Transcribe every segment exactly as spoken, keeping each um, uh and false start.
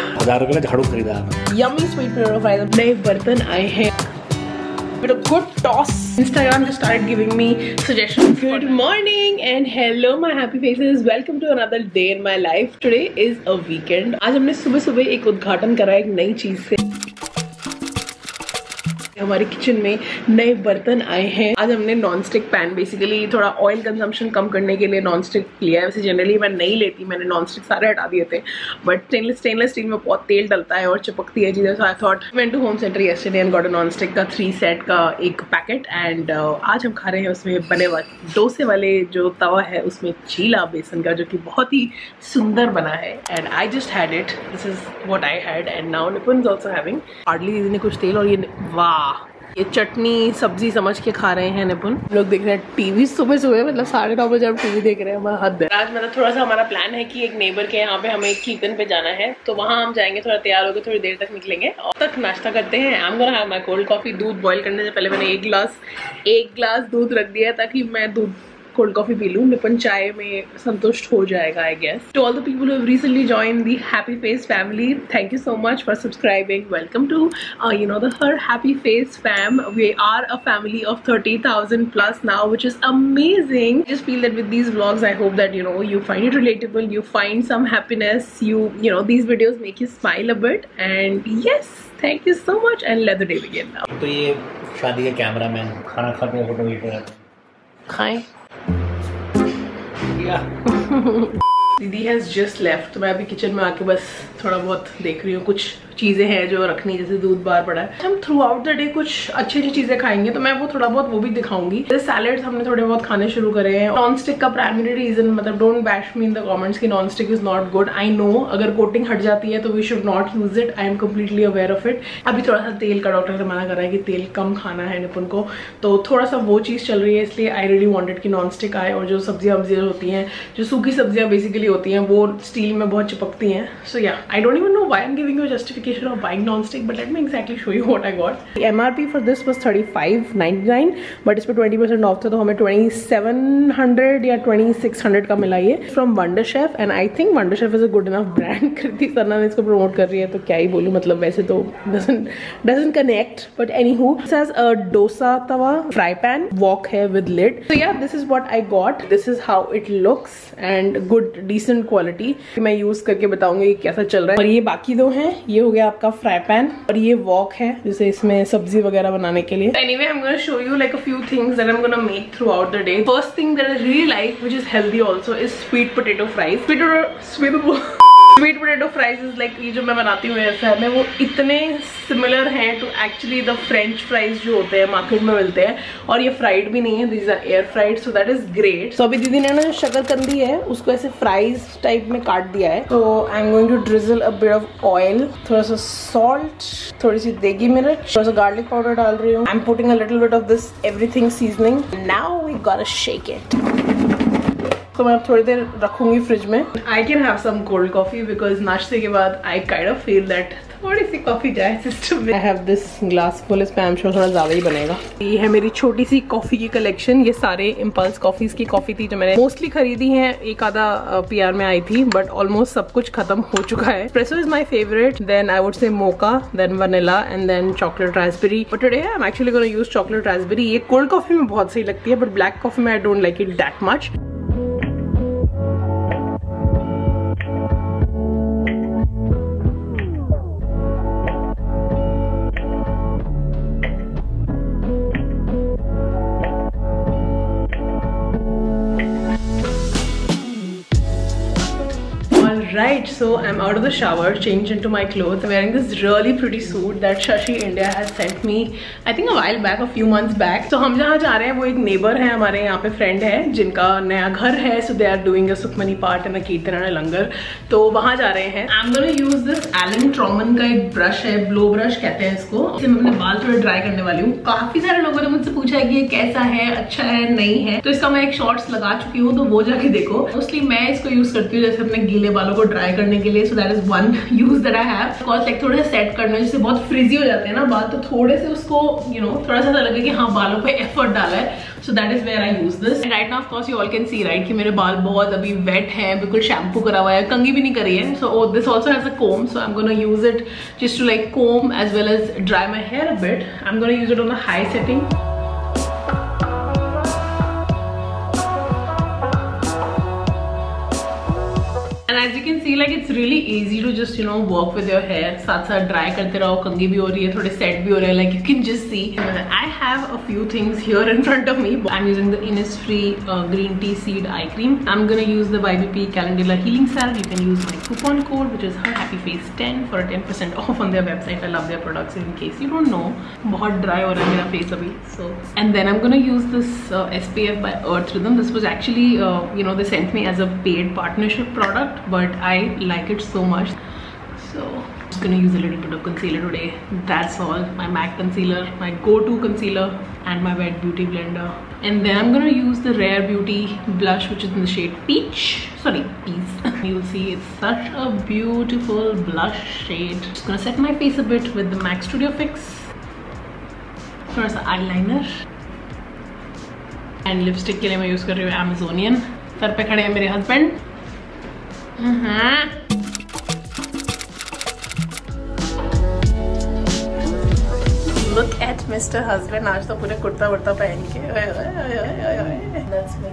one thousand rupees. Yummy sweet purifier. Naive bartan aaye hain. With a good toss. Instagram just started giving me suggestions. Good morning and hello my happy faces. Welcome to another day in my life. Today is a weekend. आज हमने सुबह सुबह एक उद्घाटन करा एक नई चीज से. हमारे किचन में नए बर्तन आए हैं. आज हमने नॉन स्टिक पैन, बेसिकली थोड़ा ऑयल कंजम्पशन कम करने के लिए नॉन स्टिक लिया है. वैसे जनरली मैं नहीं लेती, मैंने नॉन स्टिक सारे हटा दिए थे, बट स्टेनलेस स्टेनलेस स्टील में बहुत तेल डलता है और चिपकती है चीजें. So I thought went to Home Centre yesterday and got a non stick का थ्री सेट का एक पैकेट. एंड आज हम खा रहे हैं उसमें बने हुआ डोसे वाले जो तवा है उसमें चीला बेसन का, जो कि बहुत ही सुंदर बना है. And I just had it. This is what I had and now Nipun is also having. Hardly दीदी ने कुछ तेल और ये वाह, ये चटनी सब्जी समझ के खा रहे हैं निपुन. लोग देख रहे हैं टीवी सुबह सुबह, मतलब साढ़े नौ बजे हम टीवी देख रहे हैं. हमारा हद है आज. मतलब थोड़ा सा हमारा प्लान है कि एक नेबर के यहाँ पे हमें कीर्तन पे जाना है, तो वहाँ हम जाएंगे. थोड़ा तैयार होकर थोड़ी देर तक निकलेंगे और तक नाश्ता करते हैं. I am gonna have my cold coffee. दूध बॉयल करने से पहले मैंने एक ग्लास एक ग्लास दूध रख दिया ताकि मैं दूध कोल्ड कॉफी पी लूँ. निपुन चाय में संतुष्ट हो जाएगा I guess. To all the people who have recently join the happy face family, thank you so much for subscribing. Welcome to you know the her happy face fam. We are a family of thirty thousand plus now, which is amazing. Just feel that with these vlogs I hope that you know you find it relatable, you find some happiness, you you know these videos make you smile a bit. And yes, thank you so much and let the day begin now. तो ये शादी के camera man खाना खाते हैं, photo video खाएं. दीदी has just left, तो मैं अभी किचन में आके बस थोड़ा बहुत देख रही हूँ. कुछ चीज़ें हैं जो रखनी, जैसे दूध बाहर पड़ा है. हम थ्रू आउट द डे कुछ अच्छी अच्छी चीज़ें खाएंगे, तो मैं वो थोड़ा बहुत वो भी दिखाऊंगी. जैसे सैलेड्स हमने थोड़े बहुत खाने शुरू करे हैं. नॉन स्टिक का प्राइमरी रीजन, मतलब don't bash me in the comments कि non stick is not good. I know अगर कोटिंग हट जाती है तो we should not use it. I am completely aware of it. अभी थोड़ा सा तेल का डॉक्टर ने मना करा है कि तेल कम खाना है निपुन को, तो थोड़ा सा वो चीज़ चल रही है. इसलिए आई रियली वांटेड कि नॉन स्टिक आए. और जो सब्जियाँ वब्जियाँ होती हैं, जो सूखी सब्जियाँ बेसिकली होती हैं, वो स्टील में बहुत चिपकती हैं. So yeah I don't even know why I am giving you justification of buying non-stick, but let me exactly show you what I got. The M R P for this was thirty-five ninety-nine, but इसपे twenty percent off था, तो हमें twenty-seven hundred या twenty-six hundred का मिला ये from Wonderchef. And I think Wonderchef is a good enough brand. कृति सरना ने इसको promote कर रही है, तो क्या ही बोलूँ. मतलब वैसे तो doesn't doesn't connect, but anywho, this has a dosa tawa, fry pan, wok है with lid. So yeah, this is what I got. This is how it looks and good decent quality. मैं use करके बताऊँगी कैसा चल रहा है. और ये बाकी दो हैं, ये हो गया आपका फ्राई पैन और ये वॉक है जैसे इसमें सब्जी वगैरह बनाने के लिए. Anyway I am gonna show you like a few things that I am gonna make throughout the day. First thing that I really like which is healthy also is sweet potato fries. Sweet potato fries is like, ये जो मैं बनाती हूँ ऐसा है, वो इतने similar हैं to actually the French fries जो होते हैं मार्केट में मिलते हैं. और ये फ्राइड भी नहीं है, these are air fried, so that is great. So अभी दीदी ने ना शकरकंदी है उसको ऐसे फ्राइज टाइप में काट दिया है. तो I am going to drizzle a bit of oil, थोड़ा सा सॉल्ट, थोड़ी सी देगी मिर्च, थोड़ा सा गार्लिक पाउडर डाल रही हूँ. I am putting a little bit of this everything seasoning. Now we got to shake it. तो मैं थोड़ी देर रखूंगी फ्रिज में. I can have some cold coffee because नाश्ते के बाद I kind of feel that थोड़ी सी कॉफी जाए सिस्टम में. I have this glass full, इसमें आई एम श्योर थोड़ा ज़्यादा ही बनेगा. ये है मेरी छोटी सी कॉफ़ी की कलेक्शन. ये सारे इम्पल्स कॉफ़ीज़ की कॉफ़ी थी जो मैंने मोस्टली खरीदी हैं. एक आधा पी आर में आई थी, बट ऑलमोस्ट सब कुछ खत्म हो चुका है. Espresso is my favourite, then I would say mocha, then vanilla and then chocolate raspberry. But today I am actually gonna use chocolate raspberry. ये कोल्ड कॉफी में बहुत सही लगती है, बट ब्लैक कॉफी में I don't like it that much. Right, so I'm out of the shower, changed into my clothes. I'm wearing this really pretty suit that Shashi India has sent me. I think a while back, a few months back. So हम जहाँ जा रहे हैं वो एक neighbor है हमारे यहाँ पे, friend है जिनका नया घर है. So they are doing a Sukhmani part and a Kirtan and a Langar. तो वहाँ जा रहे हैं. I'm gonna use this Alan Troman का एक brush है, blow brush कहते हैं इसको. इसे मैं अपने बाल थोड़े dry करने वाली हूँ. काफी सारे लोगों ने मुझसे पूछा है कि ये कैसा है, अच्छा है, नहीं है. तो इसका मैं एक shorts लगा चुकी हूँ, तो वो जाके देखो. Mostly मैं इसको use करती हूँ जैसे अपने गीले बालों को ड्राई करने के लिए, so that is one use that I have. Of course like थोड़े सेट करने जिससे बहुत फ्रिजी हो जाते हैं ना बाल, तो थोड़े से उसको यू नो थोड़ा सा लगे कि हाँ बालों पे एफर्ट डाला है, so that is where I use this. And right now of course you all can see right कि मेरे बाल बहुत अभी वेट है, बिल्कुल शैम्पू करा हुआ है, कंगी भी नहीं करी है। So this also has a comb, so I am gonna use it just to like comb as well as dry my hair a bit. I'm gonna use it on a high setting. As you can see, like it's really easy to just you know work with your hair. साथ साथ dry करते रहो, कंगी भी हो रही है, थोड़े set भी हो रहे हैं. Like you can just see. I have a few things here in front of me. I'm using the Innisfree uh, green tea seed eye cream. I'm gonna use the Y B P calendula healing salve. You can use my coupon code, which is HerHappyFace ten for ten percent off on their website. I love their products. In case you don't know, बहुत dry हो रहा है मेरा face अभी. So and then I'm gonna use this uh, S P F by Earth Rhythm. This was actually uh, you know they sent me as a paid partnership product. But I like it so much, so I'm just gonna use a little bit of concealer today. That's all. My MAC concealer, my go-to concealer, and my Rare Beauty blender. And then I'm gonna use the Rare Beauty blush, which is in the shade Peach. Sorry, Peach. You'll see it's such a beautiful blush shade. Just gonna set my face a bit with the MAC Studio Fix. First eyeliner. And lipstick के लिए मैं use कर रही हूँ Amazonian. Sir पे खड़े हैं मेरे husband. Uh-huh. Look at Mister Husband. आज तो पूरे कुर्ता वर्ता पहन के. That's me.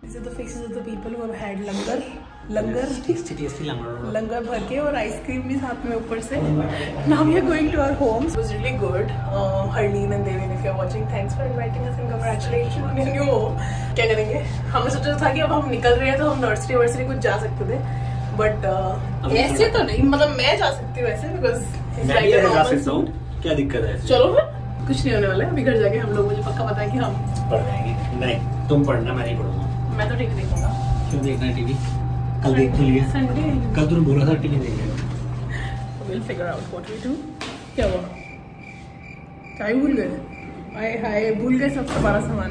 These are the faces of the people who have had langar. Langar tasty tasty langar langar भर के और आइसक्रीम भी साथ में ऊपर से. Now we are going to our homes. It was really good. Harleen and Devin, if you are watching, thanks for inviting us and congratulations on your new home. क्या करेंगे, हमने सोचा था कि अब हम निकल रहे हैं तो हम नर्सरी वर्सरी कुछ जा सकते थे, बट uh, ऐसे तो नहीं, मतलब मैं जा सकती हूँ ऐसे, बिकॉज क्या दिक्कत है. चलो फिर कुछ नहीं होने वाला है. अभी घर जाके हम लोग, मुझे पक्का पता है कि हम पढ़ जाएंगे. नहीं तुम पढ़ना, मैं नहीं पढ़ूंगा. मैं तो ठीक देखूंगा. क्यों देखना है टीवी, कल देख लिया संडे, कल तुम बोला था टीवी देख लेना. Will figure out what we do. क्या हुआ, क्या भूल गए? हाय हाय भूल गए सब सारा सामान.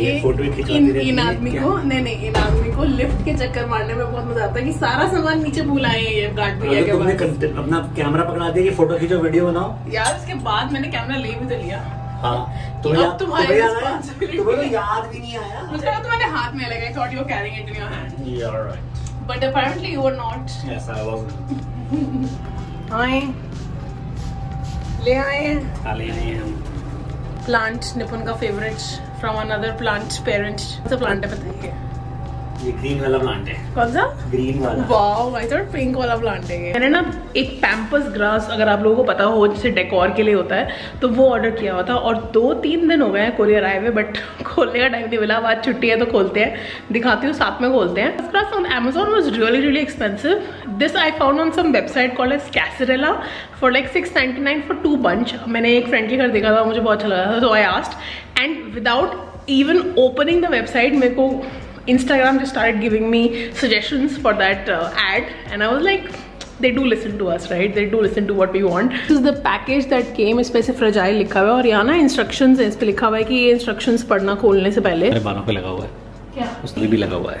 ये फोटो इन इन आदमी को नहीं नहीं इन आदमी को लिफ्ट के चक्कर मारने में बहुत मजा आता है कि सारा सामान नीचे भूल आए हैं. ये गार्ड भैया के बाद अपना कैमरा पकड़ा दिया कि फोटो खींचो वीडियो बनाओ. यार उसके बाद मैंने कैमरा ले भी तो लिया. हाँ, तुम्हें याद भी नहीं आया. मुझे लगा तुम्हारे हाथ में लगा. I thought you were carrying it in your hand. Yeah, right. But apparently you were not. Yes, I wasn't. आए, ले आए. ले आए हम. Plant निपुण का favorite from another plant parent. कौन सा plant है पता है? ये ग्रीन वाला प्लांट है. कौन सा ग्रीन वाला? वाओ, आई थॉट पिंक वाला प्लांट है. मैंने ना एक पैम्पस ग्रास, अगर आप लोगों को पता हो, जैसे डेकोर के लिए होता है, तो वो ऑर्डर किया हुआ था और दो तीन दिन हो गए हैं कोरियर आए हुए, बट खोलने का टाइम नहीं मिला. आज छुट्टी है तो खोलते हैं, दिखाती हूँ साथ में खोलते हैं. Grass on Amazon was really really expensive. This I found on some website called as Casarella for like six ninety nine for two bunch. मैंने एक फ्रेंड के घर देखा था, मुझे बहुत अच्छा लगा था, so I asked. And without even opening the website मेरे को Instagram just started giving me suggestions for that uh, ad, and I was like, they do listen to us, right? They do listen to what we want. This is the package that came. इस पे से fragile लिखा हुआ है और यहाँ ना instructions है. इस पे लिखा हुआ है कि ये instructions पढ़ना खोलने से पहले. मेरे बालों पे लगा हुआ है. क्या? उसमें भी लगा हुआ है.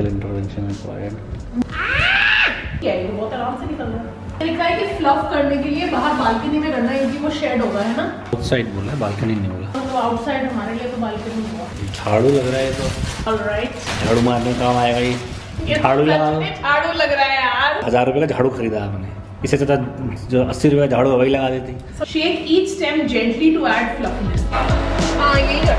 The intervention required. क्या ये बहुत आराम से निकल रहा है. लिखा है कि fluff करने के लिए बाहर बालकनी में करना है, क्योंकि वो shed होगा, है ना? Outside बोला है, बालकनी नहीं बोला. तो outside हमारे लिए तो बालकनी हुआ. झाड़ू लग रहा है तो. Alright. झाड़ू मारने काम आएगा ये. झाड़ू झाड़ू लग रहा है यार. हजार रुपए का झाड़ू खरीदा आपने, इससे ज्यादा जो अस्सी रुपए का झाड़ू वही लगा देती. so, shake each stem gently to add fluffiness. हाँ यही करना है.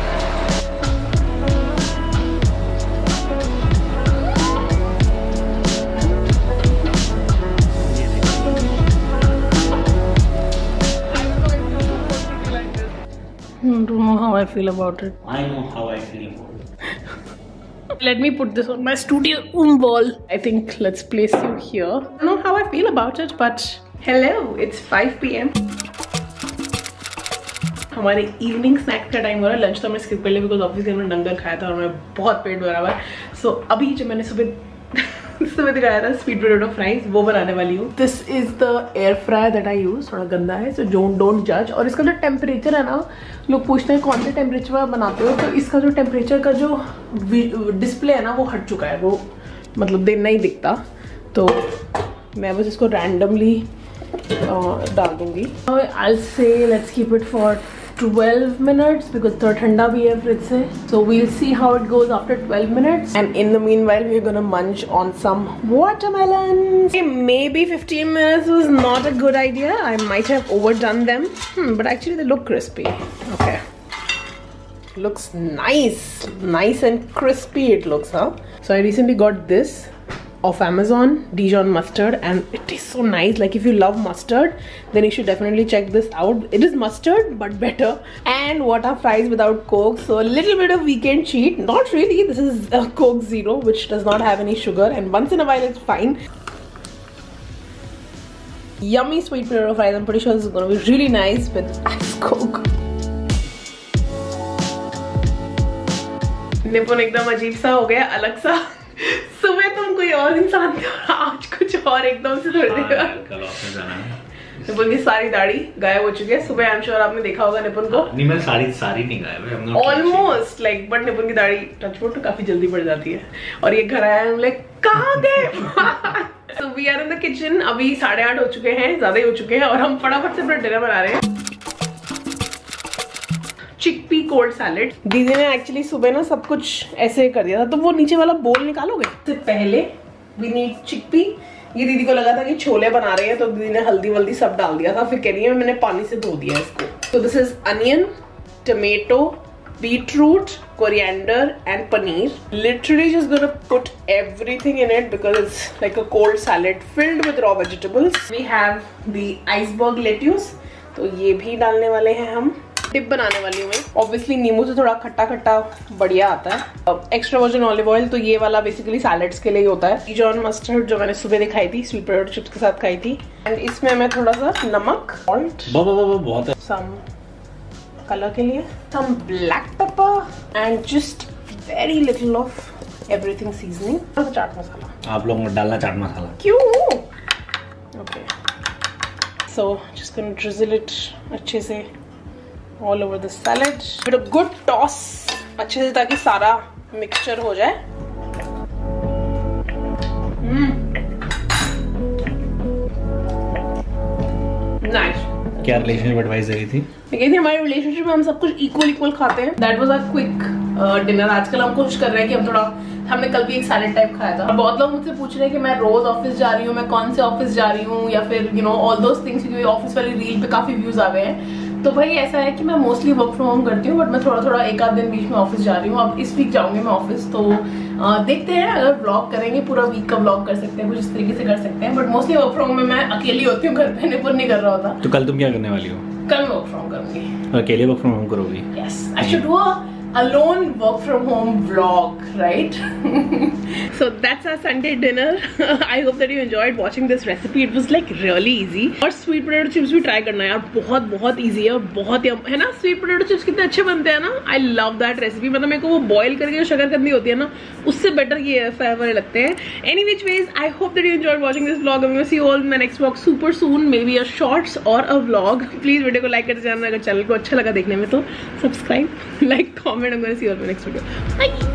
I don't know how I feel about it. I know how I feel about it. Let me put this on my studio wall. I think let's place you here. I don't know how I feel about it, but hello, it's five P M हमारे evening snack का time हो रहा है. Lunch तो हमने skip कर लिया because obviously हमने डंगर खाया था और मैं बहुत पेट भरा हुआ है. सो अभी जो मैंने सुबह इसमें दिखाया था स्वीट पोटैटो फ्राइज, वो बनाने वाली हूँ। This is the air fryer that I use. थोड़ा गंदा है सो डोंट डोंट जज। और इसका जो टेम्परेचर है ना, लोग पूछते हैं कौन से टेम्परेचर पर बनाते हो, तो इसका जो टेम्परेचर का जो डिस्प्ले है ना वो हट चुका है, वो मतलब दिन नहीं दिखता, तो मैं बस इसको रैंडमली डाल दूँगी। I say let's keep it for twelve minutes because thoda thanda bhi hai fridge se, so we'll see how it goes after twelve minutes, and in the meanwhile we're gonna munch on some watermelons. Okay, maybe fifteen minutes was not a good idea. I might have overdone them, hmm, but actually they look crispy. Okay, looks nice, nice and crispy it looks, huh? So I recently got this of Amazon, Dijon mustard, and it is so nice. Like if you love mustard, then you should definitely check this out. It is mustard but better. And what are fries without Coke? So a little bit of weekend cheat. Not really, this is a Coke Zero which does not have any sugar, and once in a while it's fine. Yummy sweet potato fries. I'm pretty sure this is going to be really nice with ice Coke. निपुण एकदम अजीब सा हो गया, अलग सा। सुबह तुम कोई और इंसान थे और आज कुछ और एकदम से थोड़ी देर। निपुण की सारी दाढ़ी गायब हो चुकी है। सुबह आई एम श्योर आपने देखा होगा निपुण को। नहीं, मैं सारी सारी नहीं गायब है, ऑलमोस्ट लाइक, बट निपुण की दाढ़ी टचवुड तो काफी जल्दी बढ़ जाती है। और ये घर आया हम लाइक कहाँ गए। So we are in the kitchen, अभी साढ़े आठ हो चुके हैं, ज्यादा ही हो चुके हैं, और हम फटाफट से अपना डिनर बना रहे हैं। चिकपी कोल्ड सैलेड दीदी ने एक्चुअली सुबह ना सब कुछ ऐसे कर दिया था, तो वो नीचे वाला बोल निकालोगे। सबसे पहले वी नीड चिकपी। ये दीदी को लगा था कि छोले बना रहे हैं, तो दीदी ने हल्दी वल्दी सब डाल दिया था, फिर कह रही है मैंने पानी से धो दिया इसको। तो this is onion, tomato, beetroot, coriander and paneer. Literally just gonna put everything in it because it's like a cold salad filled with raw vegetables. We have the iceberg lettuce, तो ये भी डालने वाले हैं हम। डिप बनाने वाली हूँ मैं। ऑब्वियसली नींबू से थोड़ा खट्टा खट्टा बढ़िया आता है। एक्स्ट्रा वर्जिन ऑलिव ऑयल, तो ये वाला बेसिकली सैलेड्स के लिए ही होता है। डिजॉन मस्टर्ड जो मैंने सुबह दिखाई थी, स्वीट पोटैटो चिप्स के साथ खाई थी। एंड इसमें मैं थोड़ा सा नमक, सॉल्ट, बहुत है, सम कलर के लिए some black pepper, and just very little of everything seasoning. थोड़ा सा चाट मसाला। आप लोगों को डालना चाट मसाला क्यों? Okay, so just gonna drizzle it अच्छे से all over the salad with a good toss अच्छे से, ताकि सारा मिक्सचर हो जाए। नाइस। क्या रिलेशनशिप एडवाइस दे रही थी? मैं कहती हमारे रिलेशनशिप में हम सब कुछ इक्वल इक्वल खाते हैं। That was our quick dinner. आजकल हम कोशिश कर रहे हैं कि हम थोड़ा, हमने कल भी एक सैलेड टाइप खाया था। बहुत लोग मुझसे पूछ रहे हैं कि मैं रोज ऑफिस जा रही हूँ, मैं कौन से ऑफिस जा रही हूँ, या फिर you know all those things, क्योंकि ऑफिस वाली रील पे काफी व्यूज आ गए हैं। तो भाई ऐसा है कि मैं मोस्टली वर्क फ्रॉम होम करती हूँ, बट मैं थोड़ा थोड़ा एक आध दिन बीच में ऑफिस जा रही हूँ। अब इस वीक जाऊँगी मैं ऑफिस, तो आ, देखते हैं। अगर ब्लॉग करेंगे पूरा वीक का ब्लॉग कर सकते हैं, कुछ इस तरीके से कर सकते हैं। But mostly work from home में मैं अकेली होती हूँ, घर पे निपुण नहीं कर रहा होता। तो कल तुम क्या करने वाली हो? कल वर्क फ्रॉम करूँगी, अकेले वर्क फ्रॉम होम करोगी। Yes, I should do a alone work from home blog, right? So that's our Sunday dinner. I hope that you enjoyed watching this recipe. It was like really easy. और sweet potato chips भी try करना यार, बहुत बहुत easy है और बहुत यम है ना। sweet potato chips कितने अच्छे बनते हैं ना। I love that recipe. मतलब मेरे को वो boil करके जो शकरकंदी होती है ना, उससे better ये flavor लगते हैं। Any which ways, I hope that you enjoyed watching this vlog. I'm gonna see you all in my next vlog super soon. Maybe a shorts or a vlog. Please video को like करते जाना, अगर channel को अच्छा लगा देखने में तो subscribe, like, comment. I'm gonna see you all in my next video. Bye.